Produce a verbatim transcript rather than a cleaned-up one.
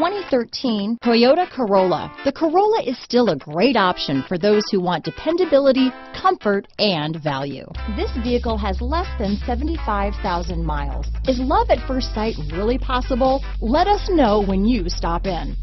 twenty thirteen Toyota Corolla. The Corolla is still a great option for those who want dependability, comfort, and value. This vehicle has less than seventy-five thousand miles. Is love at first sight really possible? Let us know when you stop in.